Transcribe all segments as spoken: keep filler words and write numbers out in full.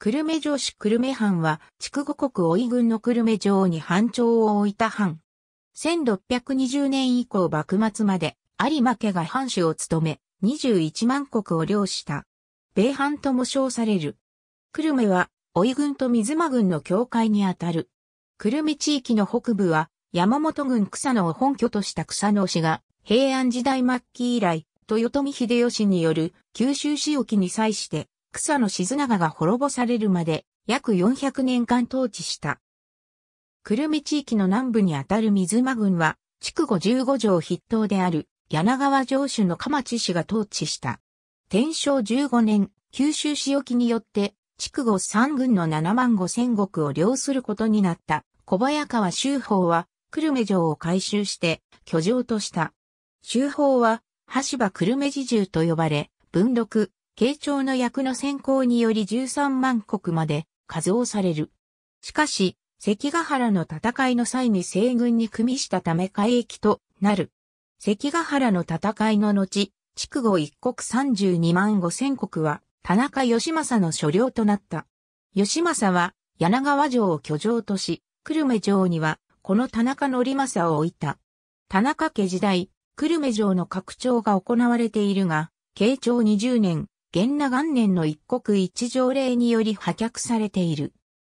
久留米城市久留米藩は、筑後国小井郡の久留米城に藩庁を置いた藩。せんろっぴゃくにじゅうねん以降幕末まで、有馬家が藩主を務め、にじゅういちまんこくを領した。米藩とも称される。久留米は、小井郡と水間郡の境界にあたる。久留米地域の北部は、山本郡草野を本拠とした草野氏が、平安時代末期以来、豊臣秀吉による九州市沖に際して、草野静長が滅ぼされるまで、約よんひゃくねんかん統治した。久留米地域の南部にあたる水間郡は、筑後十五条筆頭である、柳川城主の蒲地氏が統治した。天正じゅうごねん、九州市沖によって、筑後三郡のななまんごせんごくを領することになった、小早川周宝は、久留米城を改修して、居城とした。周宝は、羽柴久留米侍従と呼ばれ、文禄、慶長の役の選考によりじゅうさんまんこくまで数をされる。しかし、関ヶ原の戦いの際に西軍に組みしたため改易となる。関ヶ原の戦いの後、筑後一国さんじゅうにまんごせんこくは田中義政の所領となった。義政は柳川城を居城とし、久留米城にはこの田中則政を置いた。田中家時代、久留米城の拡張が行われているが、慶長にじゅうねん、元和元年の一国一条令により破却されている。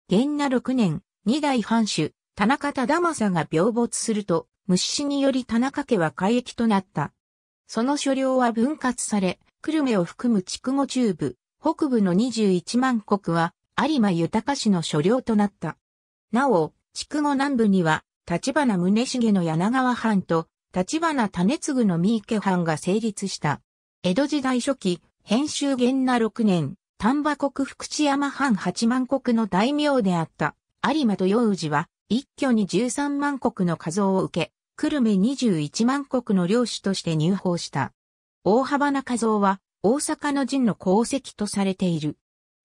元和ろくねん、二代藩主、田中忠政が病没すると、無子により田中家は改易となった。その所領は分割され、久留米を含む筑後中部、北部のにじゅういちまんこくは、有馬豊氏の所領となった。なお、筑後南部には、橘宗茂の柳川藩と、橘種次の三池藩が成立した。江戸時代初期、編集元和ろくねん、丹波国福知山藩はちまんこくの大名であった、有馬豊氏は、一挙にじゅうさんまんこくの加増を受け、久留米にじゅういちまんこくの領主として入藩した。大幅な加増は、大阪の陣の功績とされている。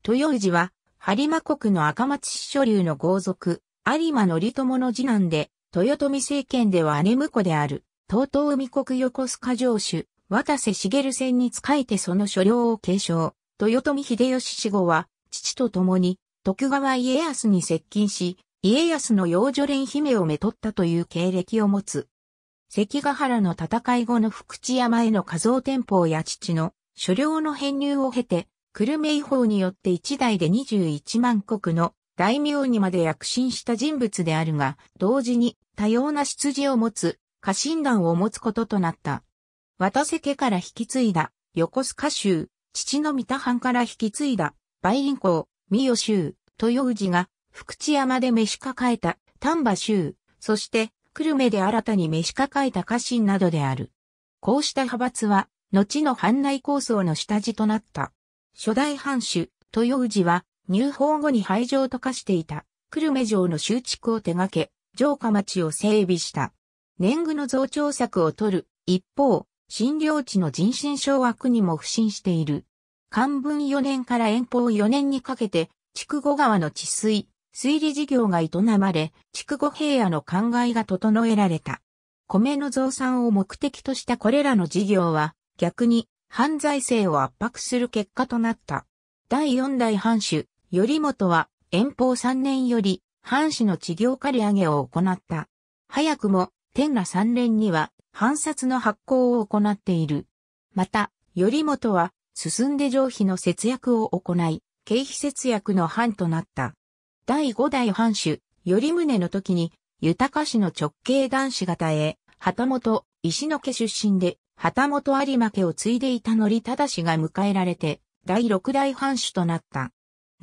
豊氏は、播磨国の赤松氏所流の豪族、有馬則朝の次男で、豊臣政権では姉婿である。遠江国横須賀城主、渡瀬茂専に仕えてその所領を継承。豊臣秀吉死後は、父と共に、徳川家康に接近し、家康の養女蓮姫をめとったという経歴を持つ。関ヶ原の戦い後の福知山への加増店舗や父の所領の編入を経て、久留米移封によって一代でにじゅういちまんこくの大名にまで躍進した人物であるが、同時に多様な出自を持つ。家臣団を持つこととなった。渡瀬家から引き継いだ、横須賀州、父の三田藩から引き継いだ、梅林公、三代州、豊氏が、福知山で召し抱えた、丹波州、そして、久留米で新たに召し抱えた家臣などである。こうした派閥は、後の藩内抗争の下地となった。初代藩主、豊氏は、入藩後に廃城と化していた、久留米城の修築を手掛け、城下町を整備した。年貢の増長策を取る。一方、新領地の人心掌握にも腐心している。寛文よねんから延宝よねんにかけて、筑後川の治水、水利事業が営まれ、筑後平野の灌漑が整えられた。米の増産を目的としたこれらの事業は、逆に、藩財政を圧迫する結果となった。だいよんだい藩主、頼元は、延宝さんねんより、藩主の地業借り上げを行った。早くも、天ら三連には、藩札の発行を行っている。また、頼元は、進んで城費の節約を行い、経費節約の藩となった。だいごだい藩主、頼宗の時に、豊氏の直系男子方へ、旗本、石野家出身で、旗本有馬家を継いでいた則忠氏が迎えられて、だいろくだい藩主となった。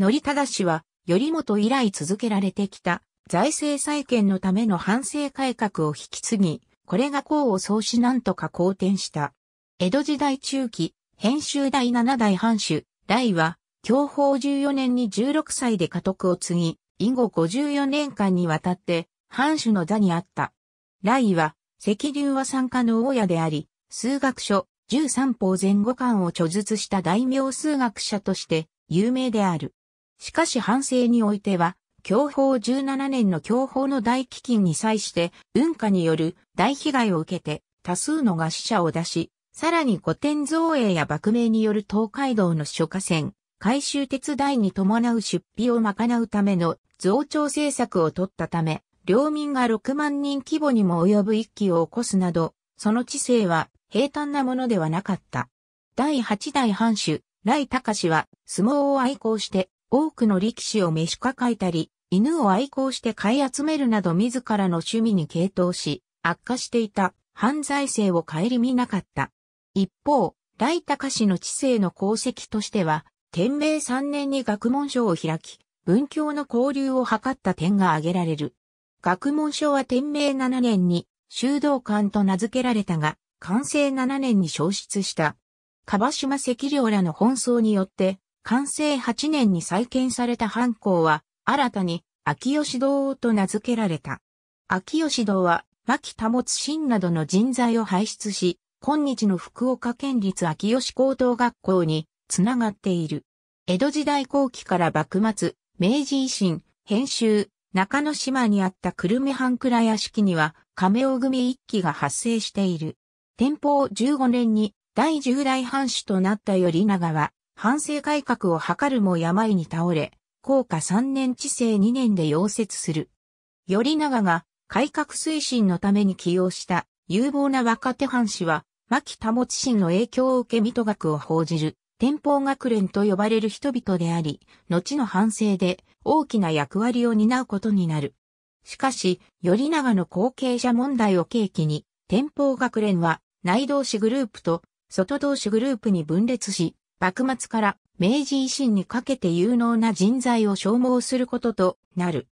則忠氏は、頼元以来続けられてきた。財政再建のための藩政改革を引き継ぎ、これが功を奏しなんとか好転した。江戸時代中期、編集だいななだい藩主、頼は、享保じゅうよねんにじゅうろくさいで家督を継ぎ、以後ごじゅうよねんかんにわたって、藩主の座にあった。頼は、関龍和傘下の大家であり、数学書、十三法全五巻を著述した大名数学者として、有名である。しかし藩政においては、享保じゅうななねんの享保の大飢饉に際して、運河による大被害を受けて多数の餓死者を出し、さらに御殿造営や幕命による東海道の諸河川、改修手伝いに伴う出費を賄うための増長政策を取ったため、領民がろくまんにん規模にも及ぶ一揆を起こすなど、その治世は平坦なものではなかった。だいはちだい藩主、頼高は相撲を愛好して多くの力士を召し抱えたり、犬を愛好して買い集めるなど自らの趣味に傾倒し、悪化していた藩財政を顧みなかった。一方、頼高の治世の功績としては、天明さんねんに学問所を開き、文教の交流を図った点が挙げられる。学問所は天明ななねんに修道館と名付けられたが、寛政ななねんに焼失した。蒲島赤涼らの奔走によって、寛政はちねんに再建された藩校は、新たに秋芳洞と名付けられた。秋芳洞は、牧田保真などの人材を輩出し、今日の福岡県立秋芳高等学校につながっている。江戸時代後期から幕末、明治維新、編修、中之島にあった久留米藩蔵屋敷には亀尾組一揆が発生している。天保じゅうごねんにだいじゅうだい藩主となった頼長は、藩政改革を図るも病に倒れ、弘化さんねん治世にねんで夭折する。頼長が改革推進のために起用した有望な若手藩士は、牧田保真の影響を受け水戸学を奉じる、天保学連と呼ばれる人々であり、後の藩政で、大きな役割を担うことになる。しかし、頼長の後継者問題を契機に、天保学連は内同士グループと外同士グループに分裂し、幕末から明治維新にかけて有能な人材を消耗することとなる。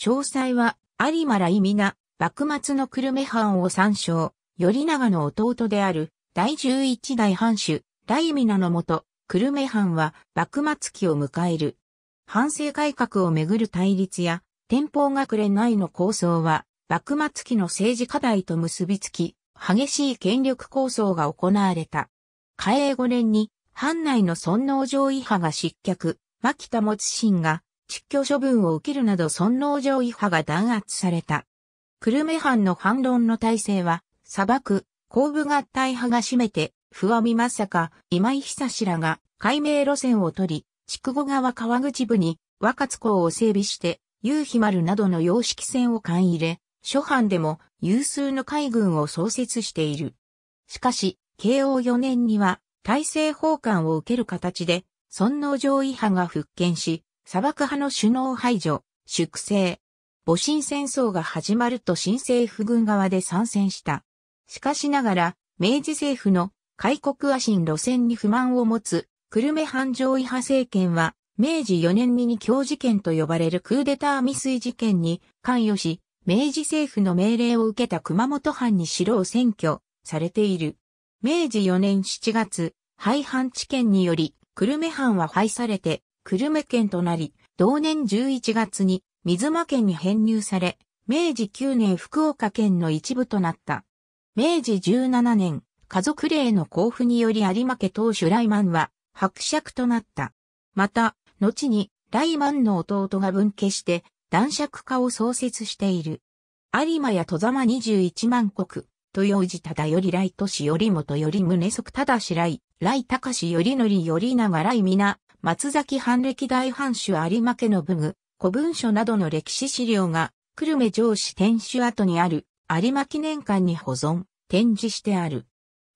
詳細は有馬来皆、幕末の久留米藩を参照、頼長の弟であるだいじゅういちだい藩主、頼皆のもと、久留米藩は幕末期を迎える。藩政改革をめぐる対立や、天保学連内の抗争は、幕末期の政治課題と結びつき、激しい権力抗争が行われた。嘉永ごねんに、藩内の尊王攘夷派が失脚、牧田保真が、蟄居処分を受けるなど尊王攘夷派が弾圧された。久留米藩の反論の体制は、砂漠、甲武合体派が占めて、不破美正か、今井久らが、改名路線を取り、筑後川川口部に若津港を整備して、夕日丸などの洋式船を艦入れ、諸藩でも有数の海軍を創設している。しかし、慶応よねんには大政奉還を受ける形で、尊王攘夷派が復権し、砂漠派の首脳排除、粛清、戊辰戦争が始まると新政府軍側で参戦した。しかしながら、明治政府の開国亜進路線に不満を持つ、久留米藩攘夷派政権は、明治よねんに二京事件と呼ばれるクーデター未遂事件に関与し、明治政府の命令を受けた熊本藩に城を占拠されている。明治よねんしちがつ、廃藩置県により、久留米藩は廃されて、久留米県となり、同年じゅういちがつに水間県に編入され、明治きゅうねん福岡県の一部となった。明治じゅうななねん、家族令の公布により有馬家当主雷満は、伯爵となった。また、後に、雷満の弟が分家して、男爵家を創設している。有馬や外様にじゅういちまんこく、豊氏忠頼頼俊頼元頼宗即忠頼、頼高頼則頼長頼皆、松崎藩歴代藩主有馬家の武具、古文書などの歴史資料が、久留米城址天守跡にある、有馬記念館に保存、展示してある。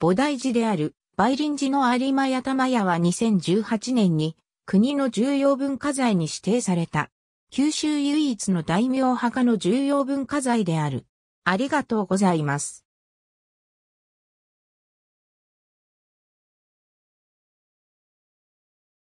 菩提寺である。梅林寺の有馬八玉屋はにせんじゅうはちねんに国の重要文化財に指定された。九州唯一の大名墓の重要文化財である。ありがとうございます。